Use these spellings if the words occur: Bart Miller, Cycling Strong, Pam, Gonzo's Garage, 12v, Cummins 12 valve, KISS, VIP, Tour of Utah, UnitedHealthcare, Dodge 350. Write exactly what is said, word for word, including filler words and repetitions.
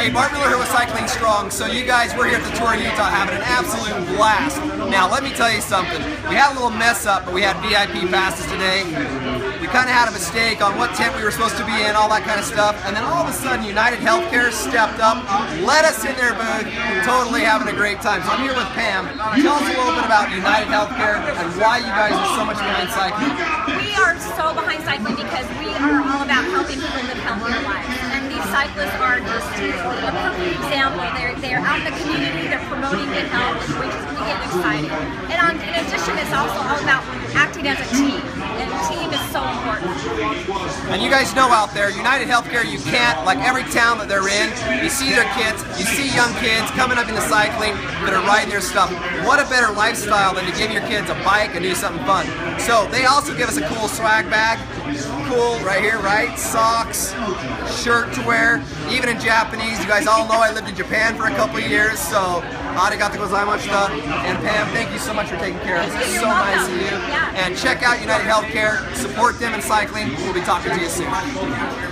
Hey, Bart Miller here with Cycling Strong. So you guys, we're here at the Tour of Utah having an absolute blast. Now, let me tell you something. We had a little mess up, but we had V I P passes today. We kind of had a mistake on what tent we were supposed to be in, all that kind of stuff. And then all of a sudden, UnitedHealthcare stepped up, let us in their booth, totally having a great time. So I'm here with Pam. Tell us a little bit about UnitedHealthcare and why you guys are so much behind cycling. We are so behind cycling because we are all about helping people live healthier lives. And these cyclists are just a perfect example. They're, they're out in the community, they're promoting good health, and we just we get excited. And on, in addition, it's also all about acting as a team. And a team is so important. And you guys know out there, UnitedHealthcare, you can't, like every town that they're in, you see their kids, you see young kids coming up into cycling that are riding their stuff. What a better lifestyle than to give your kids a bike and do something fun. So they also give us a cool swag bag. Cool, right here, right? Socks, shirt to wear, even in Japanese. You guys all know I lived in Japan for a couple of years, so arigato gozaimasu. And Pam, thank you so much for taking care of us. It's so nice of you. And check out UnitedHealthcare, support them in cycling. We'll be talking to you soon.